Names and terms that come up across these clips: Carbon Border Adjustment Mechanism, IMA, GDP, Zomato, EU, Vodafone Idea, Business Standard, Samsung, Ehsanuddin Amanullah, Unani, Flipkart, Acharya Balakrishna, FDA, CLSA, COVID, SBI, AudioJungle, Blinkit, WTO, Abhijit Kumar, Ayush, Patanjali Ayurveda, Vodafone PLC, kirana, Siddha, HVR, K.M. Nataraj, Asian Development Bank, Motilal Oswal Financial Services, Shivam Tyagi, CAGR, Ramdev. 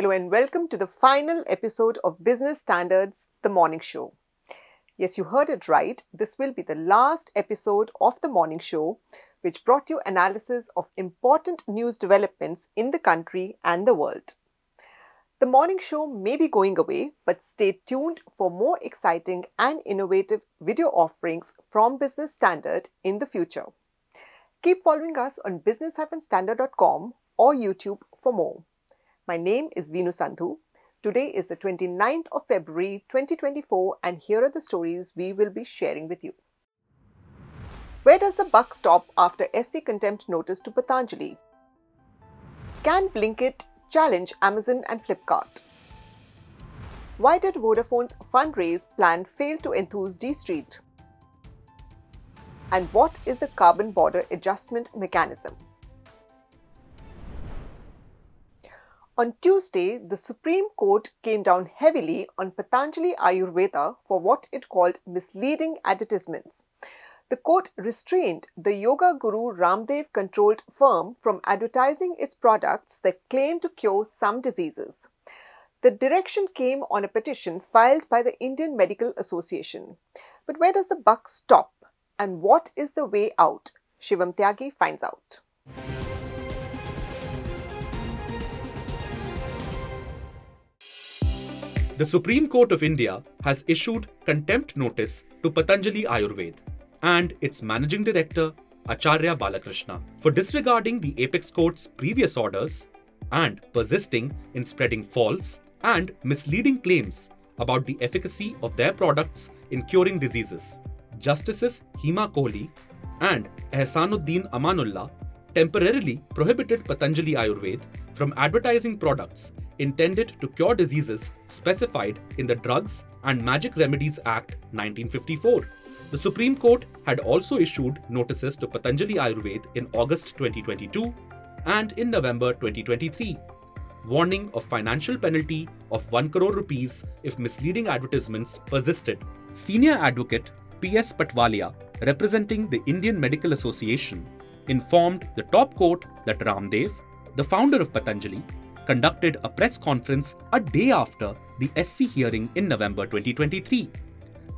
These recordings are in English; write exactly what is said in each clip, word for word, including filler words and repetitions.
Hello and welcome to the final episode of Business Standard's The Morning Show. Yes, you heard it right. This will be the last episode of The Morning Show, which brought you analysis of important news developments in the country and the world. The Morning Show may be going away, but stay tuned for more exciting and innovative video offerings from Business Standard in the future. Keep following us on business standard dot com or YouTube for more. My name is Veenu Sandhu. Today is the twenty-ninth of February twenty twenty-four and here are the stories we will be sharing with you. Where does the buck stop after S C contempt notice to Patanjali? Can Blinkit challenge Amazon and Flipkart? Why did Vodafone's fundraise plan fail to enthuse D Street? And what is the Carbon Border Adjustment Mechanism? On Tuesday, the Supreme Court came down heavily on Patanjali Ayurveda for what it called misleading advertisements. The court restrained the yoga guru Ramdev-controlled firm from advertising its products that claim to cure some diseases. The direction came on a petition filed by the Indian Medical Association. But where does the buck stop? And what is the way out? Shivam Tyagi finds out. The Supreme Court of India has issued contempt notice to Patanjali Ayurveda and its Managing Director Acharya Balakrishna for disregarding the Apex Court's previous orders and persisting in spreading false and misleading claims about the efficacy of their products in curing diseases. Justices Hima Kohli and Ehsanuddin Amanullah temporarily prohibited Patanjali Ayurveda from advertising products intended to cure diseases specified in the Drugs and Magic Remedies Act nineteen fifty-four. The Supreme Court had also issued notices to Patanjali Ayurveda in August twenty twenty-two and in November twenty twenty-three, warning of financial penalty of one crore rupees if misleading advertisements persisted. Senior advocate P. S. Patwalia, representing the Indian Medical Association, informed the top court that Ramdev, the founder of Patanjali, conducted a press conference a day after the S C hearing in November twenty twenty-three,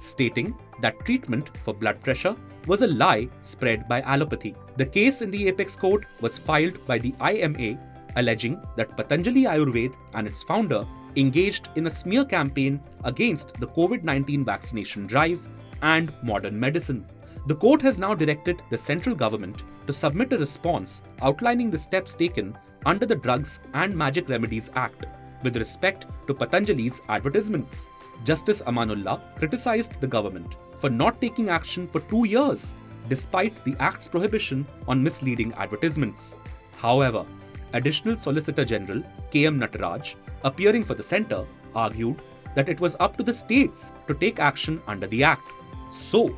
stating that treatment for blood pressure was a lie spread by allopathy. The case in the Apex Court was filed by the I M A, alleging that Patanjali Ayurveda and its founder engaged in a smear campaign against the COVID nineteen vaccination drive and modern medicine. The court has now directed the central government to submit a response outlining the steps taken under the Drugs and Magic Remedies Act with respect to Patanjali's advertisements. Justice Amanullah criticized the government for not taking action for two years despite the Act's prohibition on misleading advertisements. However, Additional Solicitor General K M Nataraj, appearing for the centre, argued that it was up to the states to take action under the Act. So,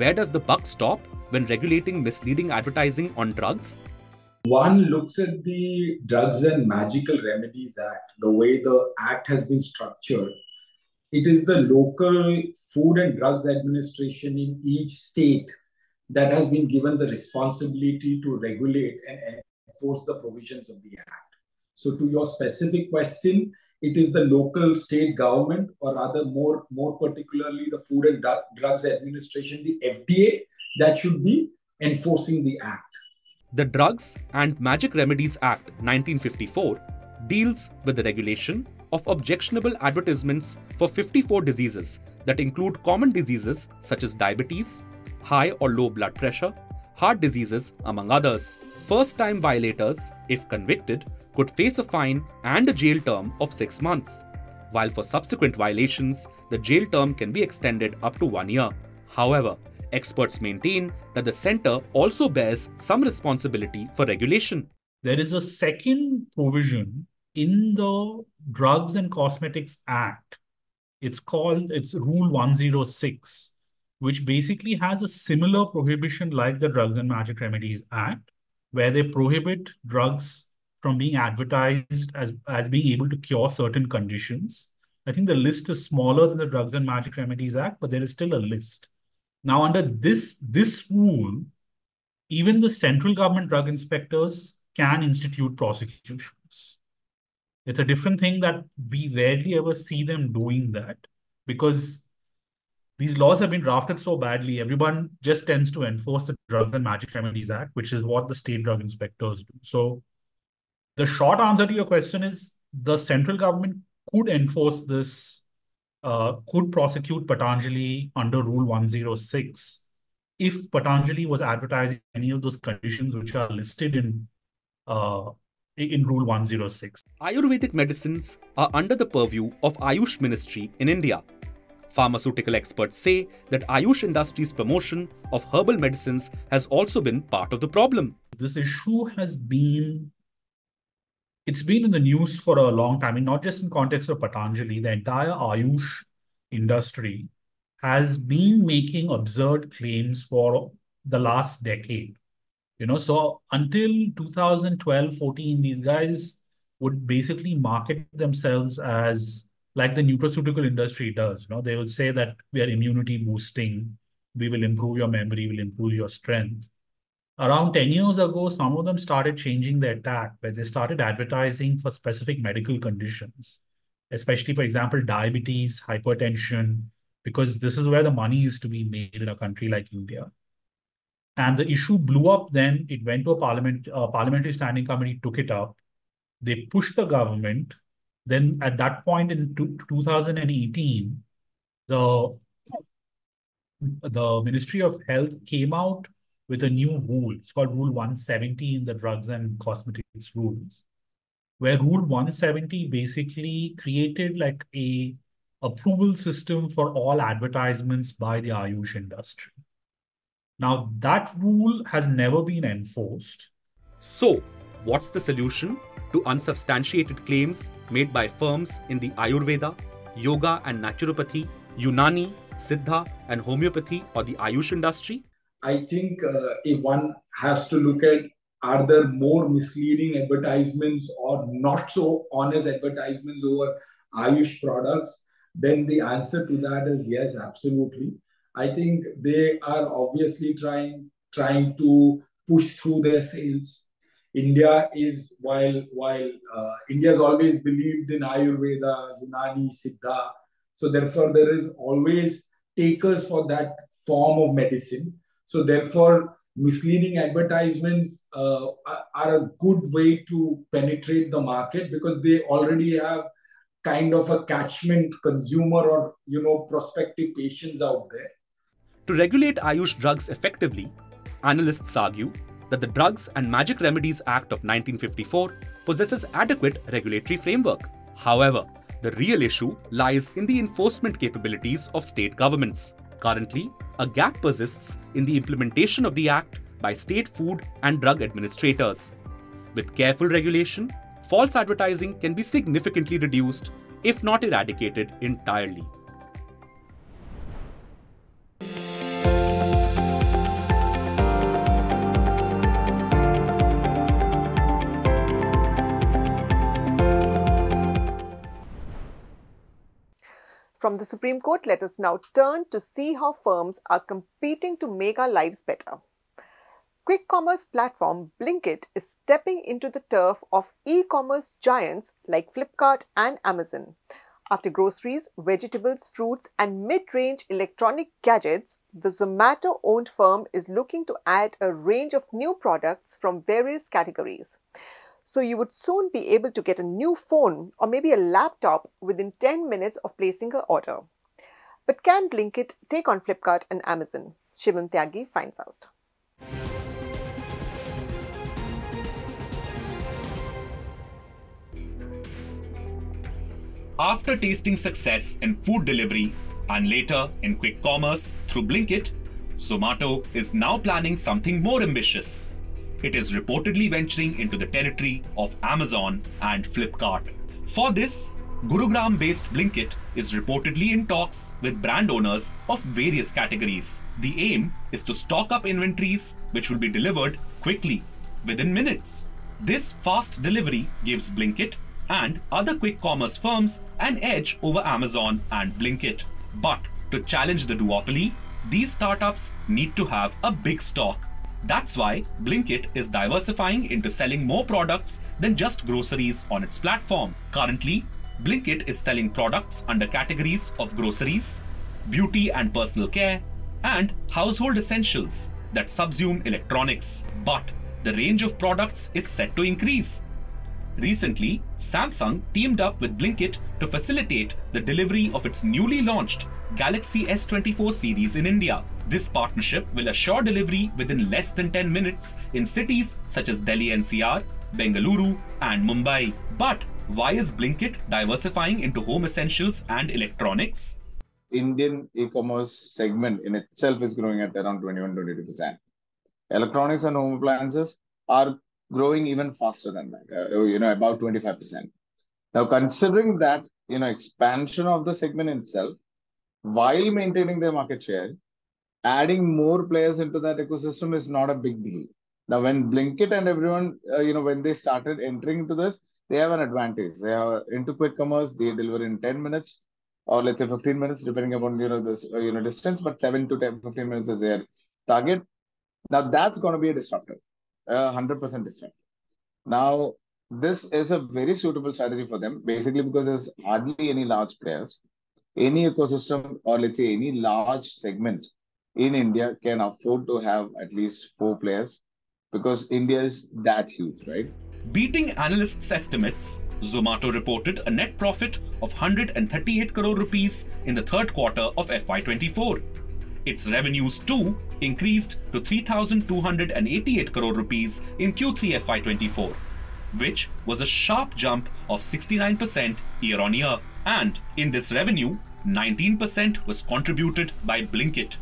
where does the buck stop when regulating misleading advertising on drugs? One looks at the Drugs and Magical Remedies Act, the way the Act has been structured, it is the local Food and Drugs Administration in each state that has been given the responsibility to regulate and enforce the provisions of the Act. So to your specific question, it is the local state government, or rather more, more particularly the Food and Dr- Drugs Administration, the F D A, that should be enforcing the Act. The Drugs and Magic Remedies Act nineteen fifty-four deals with the regulation of objectionable advertisements for fifty-four diseases that include common diseases such as diabetes, high or low blood pressure, heart diseases, among others. First-time violators, if convicted, could face a fine and a jail term of six months, while for subsequent violations, the jail term can be extended up to one year. However, experts maintain that the centre also bears some responsibility for regulation. There is a second provision in the Drugs and Cosmetics Act. It's called, it's Rule one oh six, which basically has a similar prohibition like the Drugs and Magic Remedies Act, where they prohibit drugs from being advertised as, as being able to cure certain conditions. I think the list is smaller than the Drugs and Magic Remedies Act, but there is still a list. Now, under this, this rule, even the central government drug inspectors can institute prosecutions. It's a different thing that we rarely ever see them doing that, because these laws have been drafted so badly. Everyone just tends to enforce the Drugs and Magic Remedies Act, which is what the state drug inspectors do. So the short answer to your question is the central government could enforce this, uh, could prosecute Patanjali under Rule one oh six if Patanjali was advertising any of those conditions which are listed in uh, in Rule one oh six. Ayurvedic medicines are under the purview of Ayush Ministry in India. Pharmaceutical experts say that Ayush Industries' promotion of herbal medicines has also been part of the problem. This issue has been, it's been in the news for a long time, and not just in context of Patanjali. The entire Ayush industry has been making absurd claims for the last decade. You know, so until two thousand twelve fourteen, these guys would basically market themselves as like the nutraceutical industry does. You know, they would say that we are immunity boosting, we will improve your memory, we'll improve your strength. Around ten years ago, some of them started changing their tack, where they started advertising for specific medical conditions, especially, for example, diabetes, hypertension, because this is where the money is to be made in a country like India. And the issue blew up then. It went to a parliament, a parliamentary standing committee took it up. They pushed the government. Then at that point in two thousand eighteen, the, the Ministry of Health came out with a new rule. It's called Rule one seventy in the Drugs and Cosmetics Rules, where Rule one seventy basically created like a approval system for all advertisements by the Ayush industry. Now, that rule has never been enforced. So, what's the solution to unsubstantiated claims made by firms in the Ayurveda, yoga and naturopathy, Unani, Siddha and homeopathy or the Ayush industry? I think uh, if one has to look at, are there more misleading advertisements or not so honest advertisements over Ayush products, then the answer to that is yes, absolutely. I think they are obviously trying, trying to push through their sales. India is, while, while uh, India has always believed in Ayurveda, Unani, Siddha, so therefore there is always takers for that form of medicine. So therefore misleading advertisements uh, are a good way to penetrate the market, because they already have kind of a catchment consumer or, you know, prospective patients out there. To regulate Ayush drugs effectively, analysts argue that the Drugs and Magic Remedies Act of nineteen fifty-four possesses adequate regulatory framework. However, the real issue lies in the enforcement capabilities of state governments. Currently, a gap persists in the implementation of the Act by state food and drug administrators. With careful regulation, false advertising can be significantly reduced, if not eradicated entirely. From the Supreme Court, let us now turn to see how firms are competing to make our lives better. Quick commerce platform Blinkit is stepping into the turf of e-commerce giants like Flipkart and Amazon. After groceries, vegetables, fruits and mid-range electronic gadgets, the Zomato-owned firm is looking to add a range of new products from various categories. So you would soon be able to get a new phone or maybe a laptop within ten minutes of placing an order. But can Blinkit take on Flipkart and Amazon? Shivam Tyagi finds out. After tasting success in food delivery and later in quick commerce through Blinkit, Zomato is now planning something more ambitious. It is reportedly venturing into the territory of Amazon and Flipkart. For this, Gurugram-based Blinkit is reportedly in talks with brand owners of various categories. The aim is to stock up inventories which will be delivered quickly, within minutes. This fast delivery gives Blinkit and other quick commerce firms an edge over Amazon and Blinkit. But to challenge the duopoly, these startups need to have a big stock. That's why Blinkit is diversifying into selling more products than just groceries on its platform. Currently, Blinkit is selling products under categories of groceries, beauty and personal care, and household essentials that subsume electronics. But the range of products is set to increase. Recently, Samsung teamed up with Blinkit to facilitate the delivery of its newly launched Galaxy S twenty-four series in India. This partnership will assure delivery within less than ten minutes in cities such as Delhi N C R, Bengaluru, and Mumbai. But why is Blinkit diversifying into home essentials and electronics? Indian e-commerce segment in itself is growing at around twenty-one to twenty-two percent. Electronics and home appliances are growing even faster than that, uh, you know, about twenty-five percent. Now, considering that, you know, expansion of the segment itself, while maintaining their market share, adding more players into that ecosystem is not a big deal. Now, when Blinkit and everyone, uh, you know, when they started entering into this, they have an advantage. They are into quick commerce, they deliver in ten minutes or let's say fifteen minutes, depending upon, you know, this, uh, you know, distance, but seven to ten, fifteen minutes is their target. Now, that's going to be a disruptor. one hundred percent distinct. Now, this is a very suitable strategy for them, basically because there's hardly any large players. Any ecosystem or let's say any large segment in India can afford to have at least four players because India is that huge, right? Beating analysts' estimates, Zomato reported a net profit of one hundred thirty-eight crore rupees in the third quarter of F Y twenty-four. Its revenues too increased to three thousand two hundred eighty-eight crore rupees in Q three F Y twenty-four, which was a sharp jump of sixty-nine percent year on year. And in this revenue, nineteen percent was contributed by Blinkit.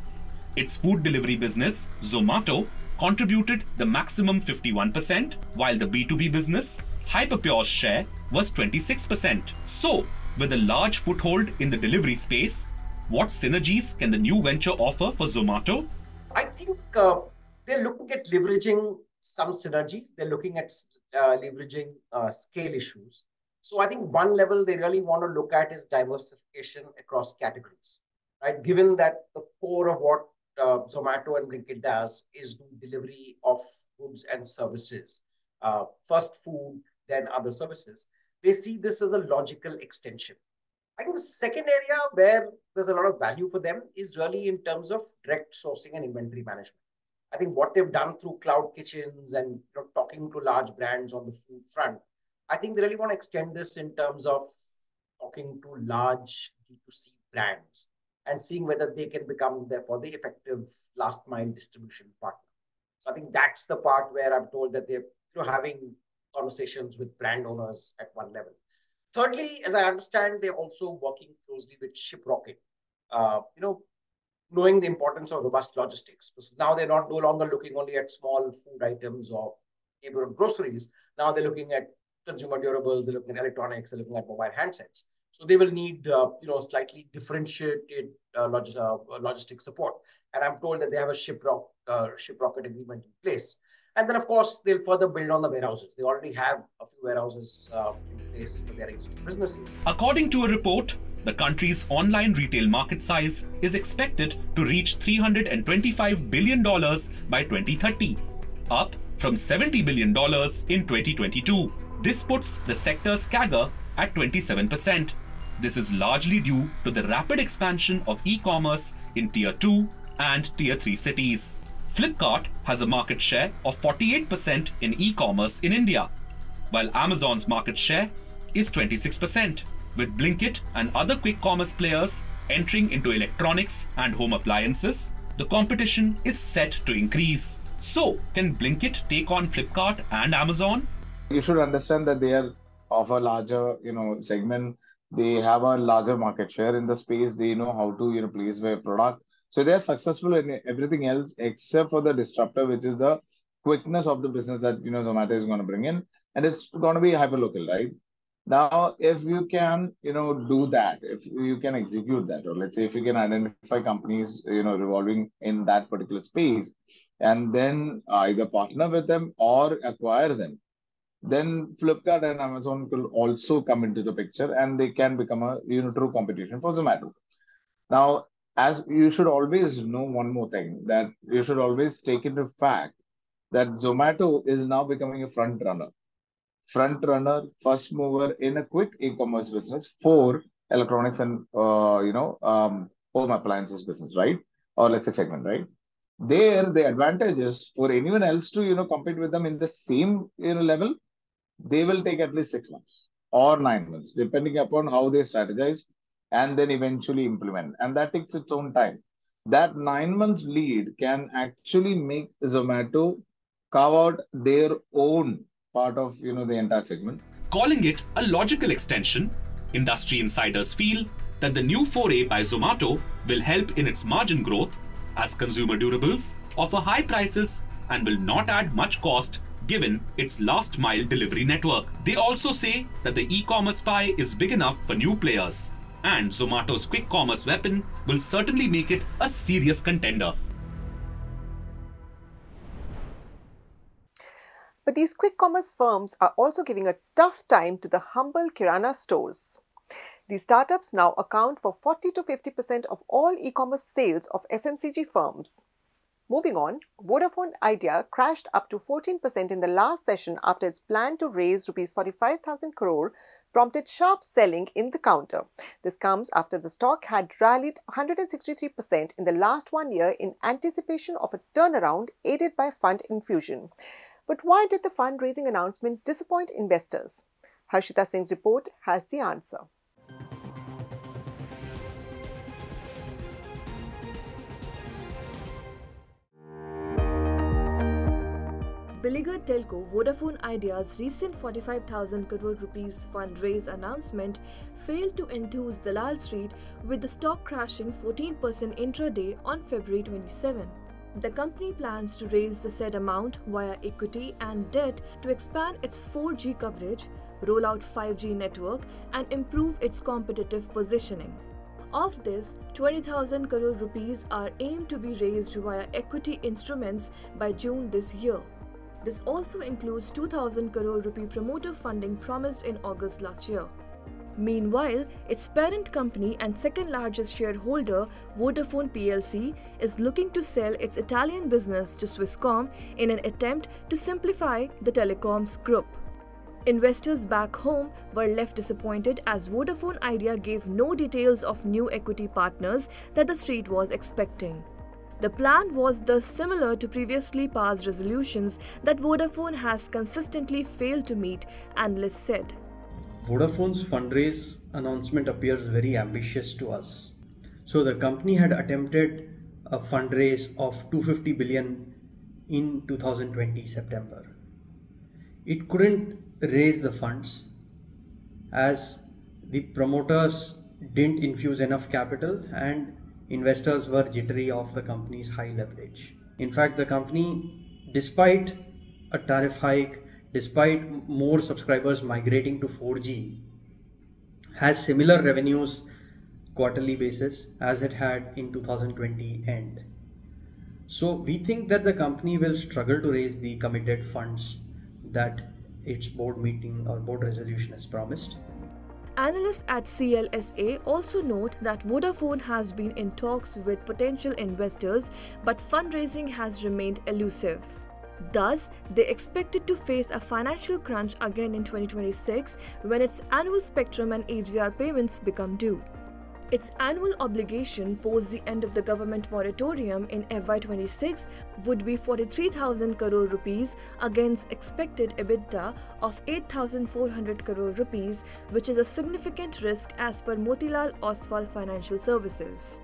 Its food delivery business, Zomato, contributed the maximum fifty-one percent, while the B two B business, Hyperpure's share was twenty-six percent. So, with a large foothold in the delivery space, what synergies can the new venture offer for Zomato? I think uh, they're looking at leveraging some synergies. They're looking at uh, leveraging uh, scale issues. So I think one level they really want to look at is diversification across categories, right? Given that the core of what uh, Zomato and Blinkit does is do delivery of goods and services, uh, first food, then other services. They see this as a logical extension. I think the second area where there's a lot of value for them is really in terms of direct sourcing and inventory management. I think what they've done through cloud kitchens and, you know, talking to large brands on the food front, I think they really want to extend this in terms of talking to large D two C brands and seeing whether they can become, therefore, the effective last mile distribution partner. So I think that's the part where I'm told that they're, you know, having conversations with brand owners at one level. Thirdly, as I understand, they're also working closely with Shiprocket, uh, you know, knowing the importance of robust logistics. Because now they're not no longer looking only at small food items or neighborhood groceries. Now they're looking at consumer durables, they're looking at electronics, they're looking at mobile handsets. So they will need, uh, you know, slightly differentiated uh, log uh, logistic support. And I'm told that they have a Shiprocket uh, Shiprocket agreement in place. And then, of course, they'll further build on the warehouses. They already have a few warehouses uh, in place for their existing businesses. According to a report, the country's online retail market size is expected to reach three hundred twenty-five billion dollars by twenty thirty, up from seventy billion dollars in twenty twenty-two. This puts the sector's C A G R at twenty-seven percent. This is largely due to the rapid expansion of e-commerce in Tier two and Tier three cities. Flipkart has a market share of forty-eight percent in e-commerce in India, while Amazon's market share is twenty-six percent, with Blinkit and other quick commerce players entering into electronics and home appliances. The competition is set to increase. So, can Blinkit take on Flipkart and Amazon? You should understand that they are of a larger, you know, segment. They have a larger market share in the space. They know how to, you know, place their product. So they are successful in everything else except for the disruptor, which is the quickness of the business that, you know, Zomato is going to bring in. And it's going to be hyperlocal, right? Now, if you can, you know, do that, if you can execute that, or let's say if you can identify companies, you know, revolving in that particular space, and then either partner with them or acquire them, then Flipkart and Amazon will also come into the picture and they can become a, you know, true competition for Zomato. Now, as you should always know one more thing, that you should always take into fact that Zomato is now becoming a front runner. Front runner, first mover in a quick e-commerce business for electronics and uh, you know um, home appliances business, right? Or let's say segment, right? There, the advantage is for anyone else to you know compete with them in the same you know level, they will take at least six months or nine months, depending upon how they strategize and then eventually implement. And that takes its own time. That nine months lead can actually make Zomato carve out their own part of you know the entire segment. Calling it a logical extension, industry insiders feel that the new foray by Zomato will help in its margin growth, as consumer durables offer high prices and will not add much cost given its last mile delivery network. They also say that the e-commerce pie is big enough for new players, and Zomato's quick commerce weapon will certainly make it a serious contender. But these quick commerce firms are also giving a tough time to the humble kirana stores. These startups now account for forty to fifty percent of all e-commerce sales of F M C G firms. Moving on, Vodafone Idea crashed up to fourteen percent in the last session after its plan to raise rupees forty-five thousand crore prompted sharp selling in the counter. This comes after the stock had rallied one hundred sixty-three percent in the last one year in anticipation of a turnaround aided by fund infusion. But why did the fundraising announcement disappoint investors? Harshita Singh's report has the answer. Beleaguered telco Vodafone Idea's recent forty-five thousand crore rupees fundraise announcement failed to enthuse Dalal Street, with the stock crashing fourteen percent intraday on February twenty-seventh. The company plans to raise the said amount via equity and debt to expand its four G coverage, roll out five G network and improve its competitive positioning. Of this, twenty thousand crore rupees are aimed to be raised via equity instruments by June this year. This also includes two thousand crore rupee promoter funding promised in August last year. Meanwhile, its parent company and second largest shareholder, Vodafone P L C, is looking to sell its Italian business to Swisscom in an attempt to simplify the telecoms group. Investors back home were left disappointed as Vodafone Idea gave no details of new equity partners that the street was expecting. The plan was thus similar to previously passed resolutions that Vodafone has consistently failed to meet, analysts said. Vodafone's fundraise announcement appears very ambitious to us. So the company had attempted a fundraise of two hundred fifty billion in two thousand twenty September. It couldn't raise the funds as the promoters didn't infuse enough capital and investors were jittery of the company's high leverage. In fact, the company, despite a tariff hike, despite more subscribers migrating to four G, has similar revenues quarterly basis as it had in two thousand twenty end. So we think that the company will struggle to raise the committed funds that its board meeting or board resolution has promised. Analysts at C L S A also note that Vodafone has been in talks with potential investors, but fundraising has remained elusive. Thus, they expected to face a financial crunch again in twenty twenty-six when its annual spectrum and H V R payments become due. Its annual obligation post the end of the government moratorium in F Y twenty-six would be forty-three thousand crore rupees against expected EBITDA of eight thousand four hundred crore rupees, which is a significant risk as per Motilal Oswal Financial Services.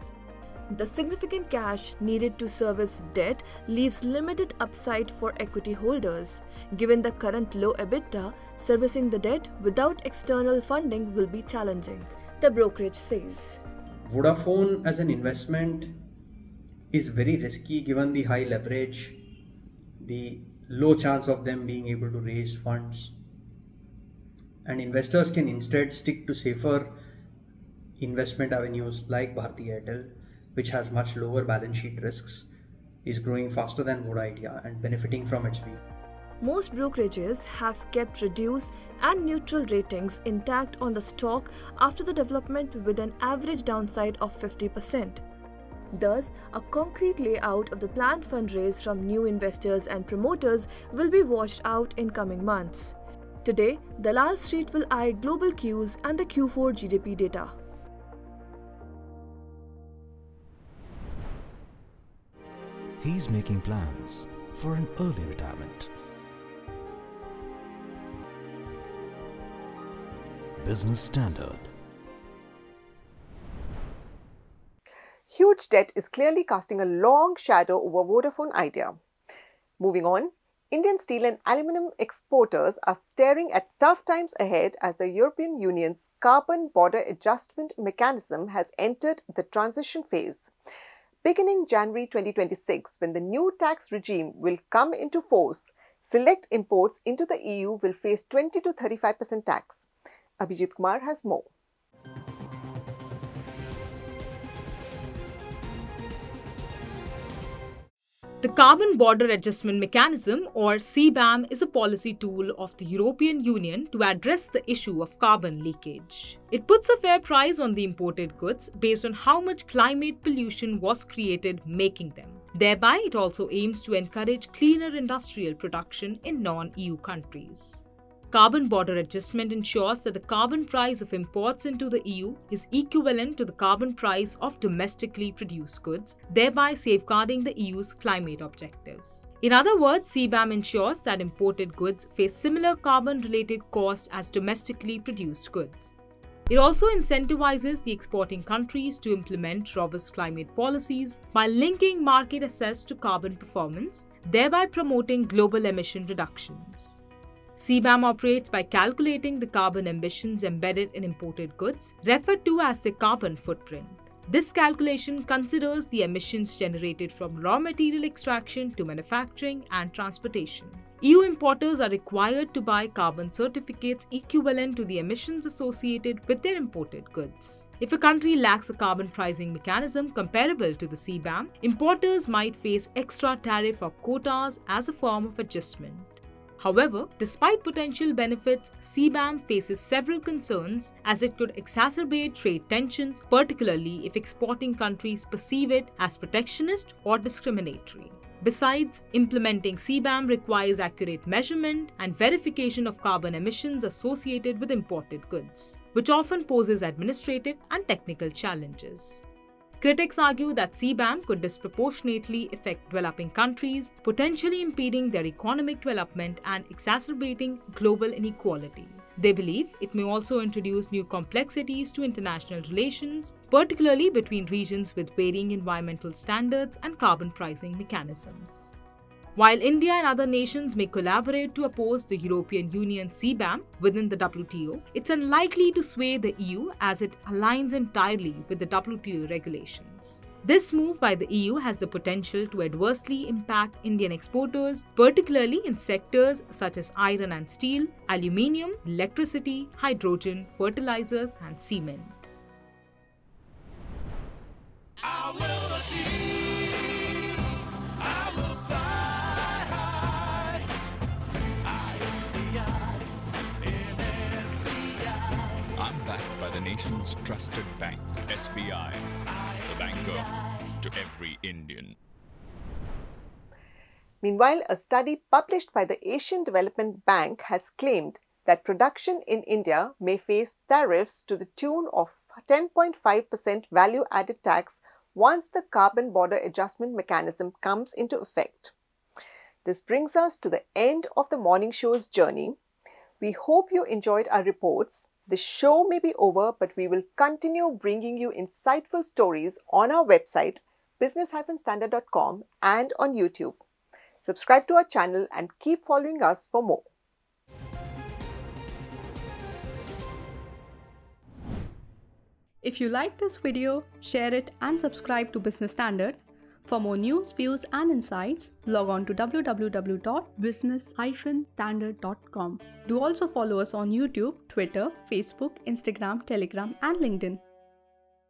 The significant cash needed to service debt leaves limited upside for equity holders. Given the current low EBITDA, servicing the debt without external funding will be challenging, the brokerage says. Vodafone as an investment is very risky given the high leverage, the low chance of them being able to raise funds, and investors can instead stick to safer investment avenues like Bharti Airtel, which has much lower balance sheet risks, is growing faster than Voda Idea and benefiting from its V. Most brokerages have kept reduced and neutral ratings intact on the stock after the development, with an average downside of fifty percent. Thus, a concrete layout of the planned fundraise from new investors and promoters will be washed out in coming months. Today, Dalal Street will eye global queues and the Q four G D P data. He's making plans for an early retirement. Business Standard. Huge debt is clearly casting a long shadow over Vodafone Idea. Moving on, Indian steel and aluminium exporters are staring at tough times ahead as the European Union's Carbon Border Adjustment Mechanism has entered the transition phase. Beginning January twenty twenty-six, when the new tax regime will come into force, select imports into the E U will face twenty to thirty-five percent tax. Abhijit Kumar has more. The Carbon Border Adjustment Mechanism, or CBAM, is a policy tool of the European Union to address the issue of carbon leakage. It puts a fair price on the imported goods based on how much climate pollution was created making them. Thereby, it also aims to encourage cleaner industrial production in non-E U countries. Carbon border adjustment ensures that the carbon price of imports into the E U is equivalent to the carbon price of domestically produced goods, thereby safeguarding the E U's climate objectives. In other words, CBAM ensures that imported goods face similar carbon-related costs as domestically produced goods. It also incentivizes the exporting countries to implement robust climate policies by linking market access to carbon performance, thereby promoting global emission reductions. CBAM operates by calculating the carbon emissions embedded in imported goods, referred to as the carbon footprint. This calculation considers the emissions generated from raw material extraction to manufacturing and transportation. E U importers are required to buy carbon certificates equivalent to the emissions associated with their imported goods. If a country lacks a carbon pricing mechanism comparable to the CBAM, importers might face extra tariff or quotas as a form of adjustment. However, despite potential benefits, CBAM faces several concerns as it could exacerbate trade tensions, particularly if exporting countries perceive it as protectionist or discriminatory. Besides, implementing CBAM requires accurate measurement and verification of carbon emissions associated with imported goods, which often poses administrative and technical challenges. Critics argue that CBAM could disproportionately affect developing countries, potentially impeding their economic development and exacerbating global inequality. They believe it may also introduce new complexities to international relations, particularly between regions with varying environmental standards and carbon pricing mechanisms. While India and other nations may collaborate to oppose the European Union CBAM within the W T O, it's unlikely to sway the E U as it aligns entirely with the W T O regulations. This move by the E U has the potential to adversely impact Indian exporters, particularly in sectors such as iron and steel, aluminium, electricity, hydrogen, fertilizers, and cement. I will achieve. I will the nation's trusted bank, S B I, the banker to every Indian. Meanwhile, a study published by the Asian Development Bank has claimed that production in India may face tariffs to the tune of ten point five percent value-added tax once the Carbon Border Adjustment Mechanism comes into effect. This brings us to the end of the morning show's journey. We hope you enjoyed our reports. The show may be over, but we will continue bringing you insightful stories on our website, business standard dot com, and on YouTube. Subscribe to our channel and keep following us for more. If you like this video, share it and subscribe to Business Standard. For more news, views, and insights, log on to w w w dot business standard dot com. Do also follow us on YouTube, Twitter, Facebook, Instagram, Telegram, and LinkedIn.